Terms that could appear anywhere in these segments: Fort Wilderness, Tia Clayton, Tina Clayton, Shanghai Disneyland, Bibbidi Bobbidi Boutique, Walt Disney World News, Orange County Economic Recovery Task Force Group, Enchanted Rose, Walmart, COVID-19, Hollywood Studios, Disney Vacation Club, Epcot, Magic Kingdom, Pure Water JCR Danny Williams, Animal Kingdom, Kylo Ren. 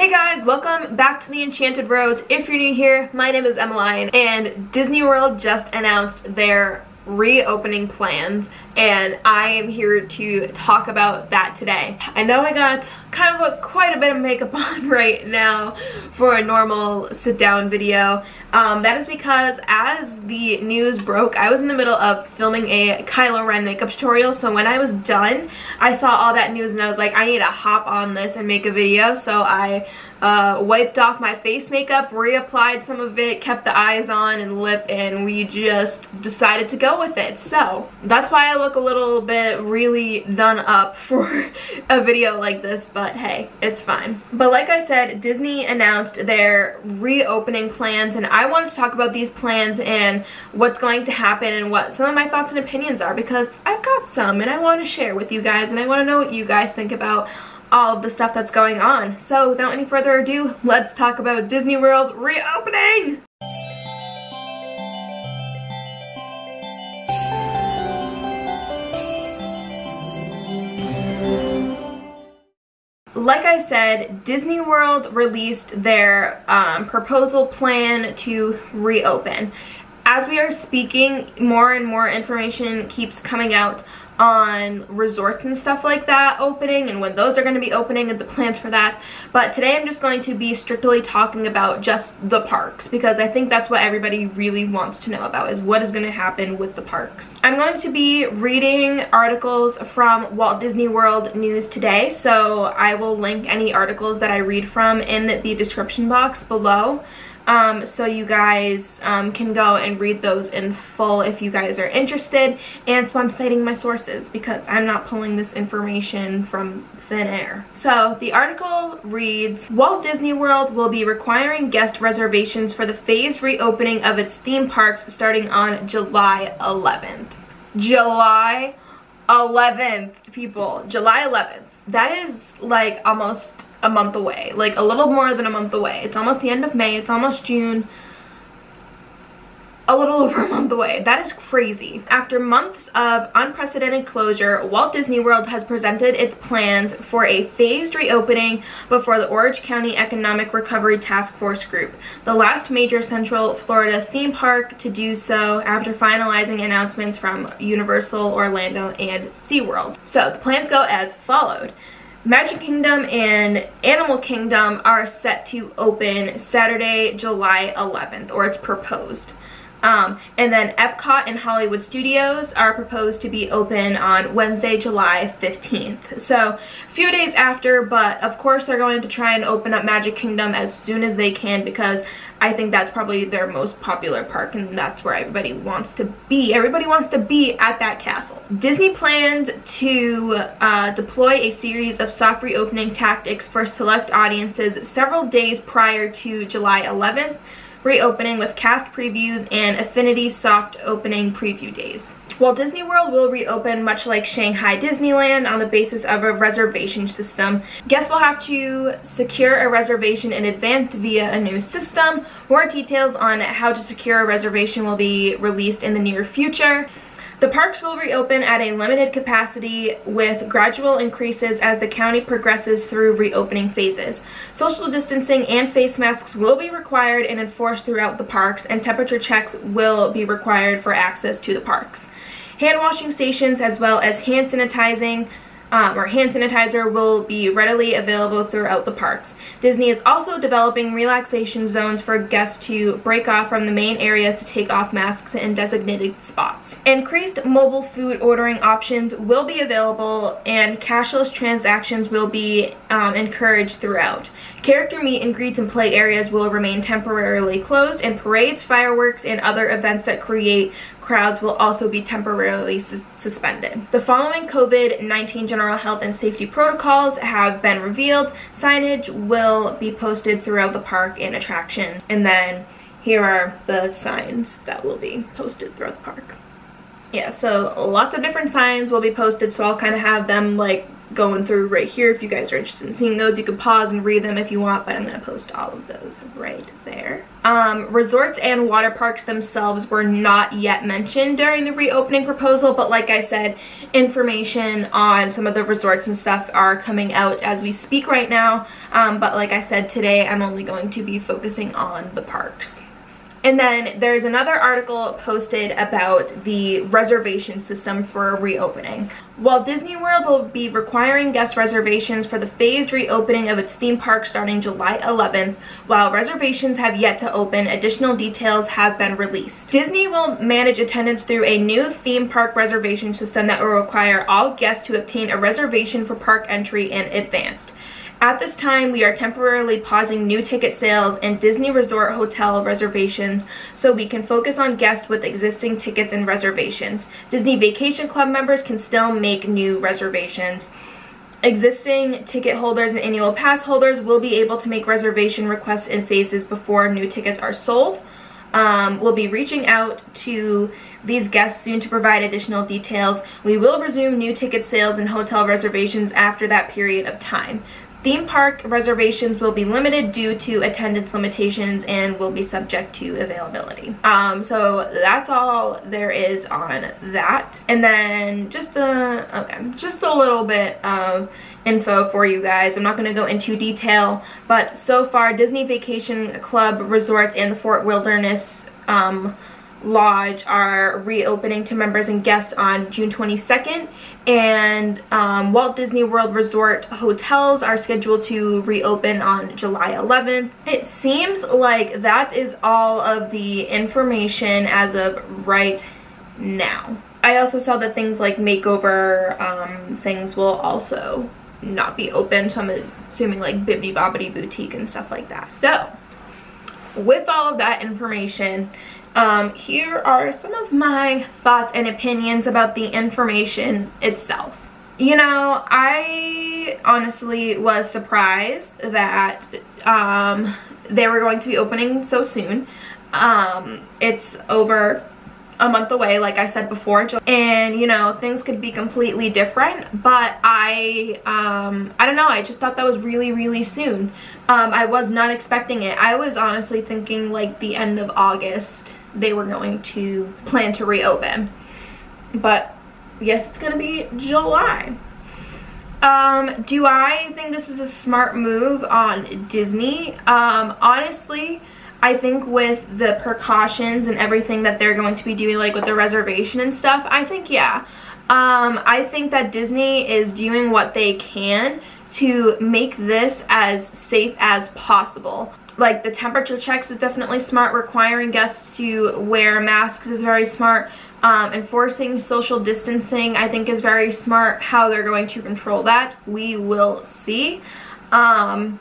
Hey guys, welcome back to the Enchanted Rose. If you're new here, my name is Emmeline, and Disney World just announced their reopening plans, and I am here to talk about that today. I know I got kind of quite a bit of makeup on right now for a normal sit-down video. That is because as the news broke, I was in the middle of filming a Kylo Ren makeup tutorial, so when I was done, I saw all that news and I was like, I need to hop on this and make a video, so I wiped off my face makeup, reapplied some of it, kept the eyes on and lip, and we just decided to go with it. So that's why I look a little bit really done up for a video like this, but hey, it's fine. But like I said, Disney announced their reopening plans, and I wanted to talk about these plans and what's going to happen and what some of my thoughts and opinions are, because I've got some and I want to share with you guys, and I want to know what you guys think about all of the stuff that's going on. So without any further ado, let's talk about Disney World reopening! Like I said, Disney World released their proposal plan to reopen. As we are speaking, more and more information keeps coming out on resorts and stuff like that opening, and when those are going to be opening and the plans for that. But today I'm just going to be strictly talking about just the parks, because I think that's what everybody really wants to know about, is what is going to happen with the parks. I'm going to be reading articles from Walt Disney World News today, so I will link any articles that I read from in the description box below. So you guys can go and read those in full if you guys are interested. And so I'm citing my sources because I'm not pulling this information from thin air. So the article reads, Walt Disney World will be requiring guest reservations for the phased reopening of its theme parks starting on July 11th. July 11th, people. July 11th. That is like almost a month away, like a little more than a month away. It's almost the end of May, it's almost June, a little over a month away. That is crazy. After months of unprecedented closure, Walt Disney World has presented its plans for a phased reopening before the Orange County Economic Recovery Task Force Group, the last major Central Florida theme park to do so after finalizing announcements from Universal, Orlando, and SeaWorld. So the plans go as followed. Magic Kingdom and Animal Kingdom are set to open Saturday, July 11th, or it's proposed. And then Epcot and Hollywood Studios are proposed to be open on Wednesday, July 15th. So a few days after, but of course they're going to try and open up Magic Kingdom as soon as they can, because I think that's probably their most popular park and that's where everybody wants to be. Everybody wants to be at that castle. Disney plans to deploy a series of soft reopening tactics for select audiences several days prior to July 11th. Reopening with cast previews and affinity soft opening preview days. Walt Disney World will reopen much like Shanghai Disneyland on the basis of a reservation system. Guests will have to secure a reservation in advance via a new system. More details on how to secure a reservation will be released in the near future. The parks will reopen at a limited capacity with gradual increases as the county progresses through reopening phases. Social distancing and face masks will be required and enforced throughout the parks, and temperature checks will be required for access to the parks. Hand washing stations as well as hand sanitizer will be readily available throughout the parks. Disney is also developing relaxation zones for guests to break off from the main areas to take off masks in designated spots. Increased mobile food ordering options will be available, and cashless transactions will be encouraged throughout. Character meet and greets and play areas will remain temporarily closed, and parades, fireworks, and other events that create crowds will also be temporarily suspended. The following COVID-19 general health and safety protocols have been revealed. Signage will be posted throughout the park and attractions. And then here are the signs that will be posted throughout the park. Yeah, so lots of different signs will be posted, so I'll kind of have them like going through right here. If you guys are interested in seeing those, you can pause and read them if you want, but I'm going to post all of those right there. Resorts and water parks themselves were not yet mentioned during the reopening proposal, but like I said, information on some of the resorts and stuff are coming out as we speak right now. But like I said, today I'm only going to be focusing on the parks. And then there's another article posted about the reservation system for reopening. While Disney World will be requiring guest reservations for the phased reopening of its theme park starting July 11th, while reservations have yet to open, additional details have been released. Disney will manage attendance through a new theme park reservation system that will require all guests to obtain a reservation for park entry in advance. At this time, we are temporarily pausing new ticket sales and Disney Resort hotel reservations so we can focus on guests with existing tickets and reservations. Disney Vacation Club members can still make new reservations. Existing ticket holders and annual pass holders will be able to make reservation requests in phases before new tickets are sold. We'll be reaching out to these guests soon to provide additional details. We will resume new ticket sales and hotel reservations after that period of time. Theme park reservations will be limited due to attendance limitations and will be subject to availability. So that's all there is on that. And then just a little bit of info for you guys. I'm not going to go into detail, but so far Disney Vacation Club resorts and the Fort Wilderness Lodge are reopening to members and guests on June 22nd, and Walt Disney World Resort hotels are scheduled to reopen on July 11th. It seems like that is all of the information as of right now. I also saw that things like makeover things will also not be open, so I'm assuming like Bibbidi Bobbidi Boutique and stuff like that. So with all of that information, here are some of my thoughts and opinions about the information itself. You know, I honestly was surprised that they were going to be opening so soon. It's over a month away, like I said before, and you know, things could be completely different, but I don't know, I just thought that was really soon. I was not expecting it. I was honestly thinking like the end of August they were going to plan to reopen, but yes, it's gonna be July. Do I think this is a smart move on Disney? Honestly, I think with the precautions and everything that they're going to be doing, like with the reservation and stuff, I think, yeah. I think that Disney is doing what they can to make this as safe as possible. Like the temperature checks is definitely smart. Requiring guests to wear masks is very smart. Enforcing social distancing, I think, is very smart. How they're going to control that, we will see. And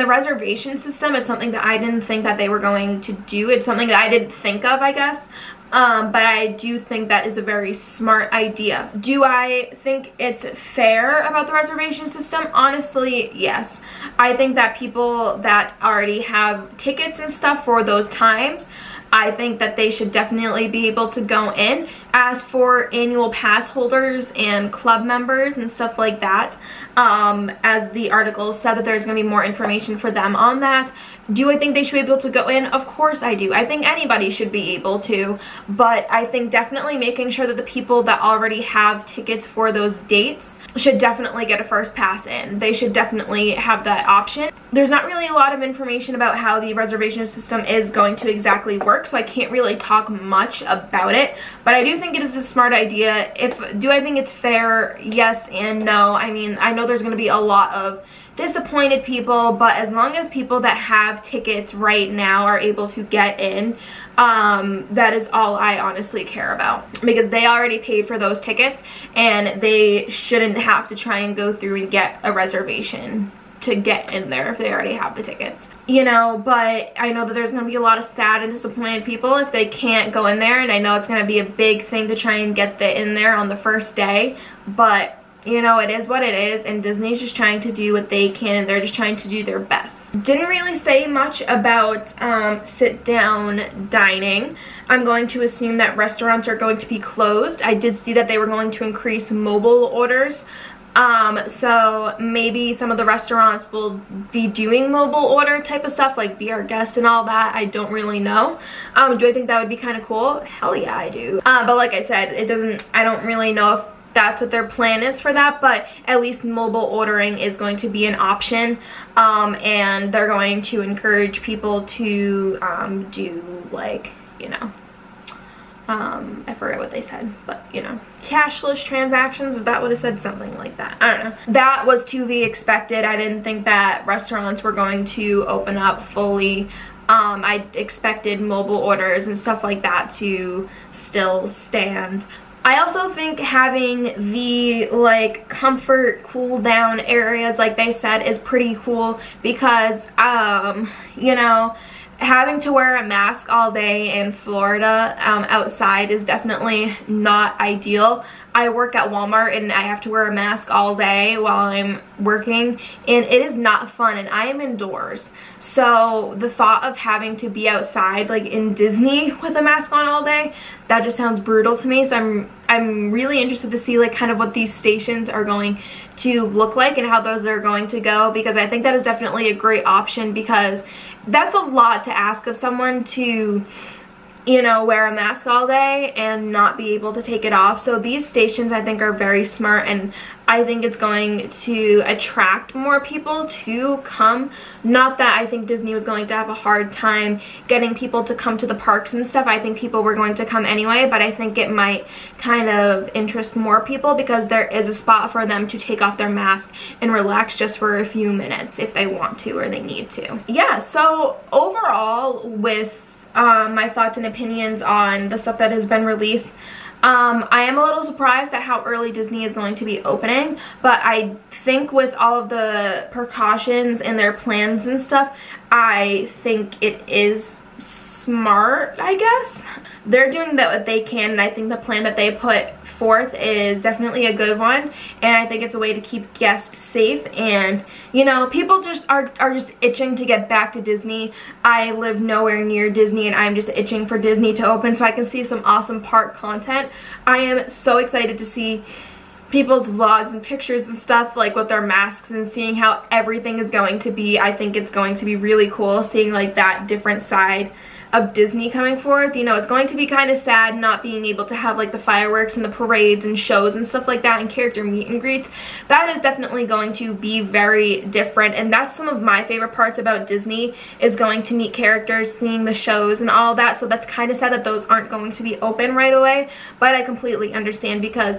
the reservation system is something that I didn't think that they were going to do. It's something that I didn't think of, I guess. But I do think that is a very smart idea. Do I think it's fair about the reservation system? Honestly, yes. I think that people that already have tickets and stuff for those times, I think that they should definitely be able to go in. As for annual pass holders and club members and stuff like that, as the article said that there's going to be more information for them on that. Do I think they should be able to go in? Of course I do. I think anybody should be able to, but I think definitely making sure that the people that already have tickets for those dates should definitely get a first pass in. They should definitely have that option. There's not really a lot of information about how the reservation system is going to exactly work, so I can't really talk much about it, but I do think it is a smart idea. Do I think it's fair? Yes and no. I mean, I know there's going to be a lot of disappointed people, but as long as people that have tickets right now are able to get in, that is all I honestly care about, because they already paid for those tickets and they shouldn't have to try and go through and get a reservation to get in there if they already have the tickets, you know. But I know that there's gonna be a lot of sad and disappointed people if they can't go in there, and I know it's gonna be a big thing to try and get in there on the first day, but you know, it is what it is, and Disney's just trying to do what they can, and they're just trying to do their best. Didn't really say much about sit-down dining. I'm going to assume that restaurants are going to be closed. I did see that they were going to increase mobile orders So maybe some of the restaurants will be doing mobile order type of stuff, like Be Our Guest and all that. I don't really know. Do I think that would be kind of cool? Hell yeah, I do. But like I said, I don't really know if that's what their plan is for that, but at least mobile ordering is going to be an option, and they're going to encourage people to do, like, you know, I forget what they said, but, you know, cashless transactions. Is that what it said? Something like that. I don't know. That was to be expected. I didn't think that restaurants were going to open up fully. I expected mobile orders and stuff like that to still stand. I also think having the, like, comfort cool down areas, like they said, is pretty cool, because, you know, having to wear a mask all day in Florida outside is definitely not ideal. I work at Walmart and I have to wear a mask all day while I'm working, and it is not fun, and I am indoors. So the thought of having to be outside, like in Disney, with a mask on all day, that just sounds brutal to me. So I'm really interested to see, like, kind of what these stations are going to look like and how those are going to go, because I think that is definitely a great option, because that's a lot to ask of someone to, you know, wear a mask all day and not be able to take it off. So these stations, I think, are very smart, and I think it's going to attract more people to come. Not that I think Disney was going to have a hard time getting people to come to the parks and stuff. I think people were going to come anyway, but I think it might kind of interest more people, because there is a spot for them to take off their mask and relax just for a few minutes if they want to or they need to. Yeah, so overall, with my thoughts and opinions on the stuff that has been released, I am a little surprised at how early Disney is going to be opening, but I think with all of the precautions and their plans and stuff, I think it is smart, I guess. They're doing what they can, and I think the plan that they put forth is definitely a good one, and I think it's a way to keep guests safe. And, you know, people just are just itching to get back to Disney. I live nowhere near Disney, and I'm just itching for Disney to open so I can see some awesome park content. I am so excited to see people's vlogs and pictures and stuff, like, with their masks, and seeing how everything is going to be. I think it's going to be really cool seeing, like, that different side of Disney coming forth. You know, it's going to be kind of sad not being able to have, like, the fireworks and the parades and shows and stuff like that, and character meet and greets. That is definitely going to be very different, and that's some of my favorite parts about Disney, is going to meet characters, seeing the shows and all that. So that's kind of sad that those aren't going to be open right away, but I completely understand, because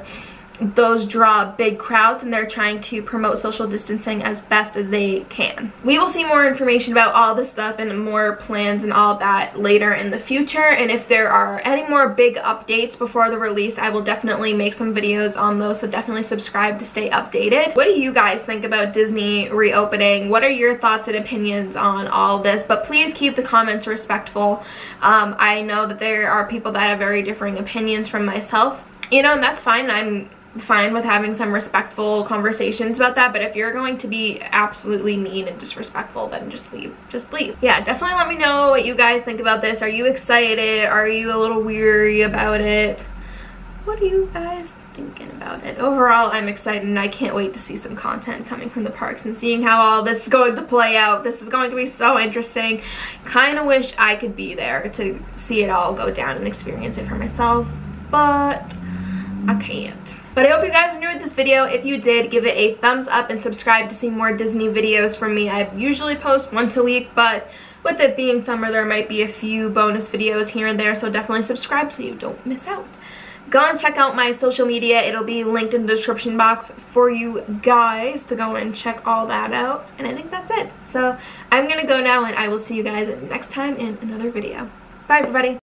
those draw big crowds, and they're trying to promote social distancing as best as they can. We will see more information about all this stuff and more plans and all that later in the future, and if there are any more big updates before the release, I will definitely make some videos on those, so definitely subscribe to stay updated. What do you guys think about Disney reopening? What are your thoughts and opinions on all this? But please keep the comments respectful. I know that there are people that have very differing opinions from myself, you know, and that's fine. I'm fine with having some respectful conversations about that, but if you're going to be absolutely mean and disrespectful, then just leave. Yeah, definitely let me know what you guys think about this. Are you excited? Are you a little weary about it? What are you guys thinking about it? Overall, I'm excited, and I can't wait to see some content coming from the parks and seeing how all this is going to play out. This is going to be so interesting. Kind of wish I could be there to see it all go down and experience it for myself, but I can't. But I hope you guys enjoyed this video. If you did, give it a thumbs up and subscribe to see more Disney videos from me. I usually post once a week, but with it being summer, there might be a few bonus videos here and there, so definitely subscribe so you don't miss out. Go and check out my social media. It'll be linked in the description box for you guys to go and check all that out. And I think that's it. So I'm gonna go now, and I will see you guys next time in another video. Bye, everybody.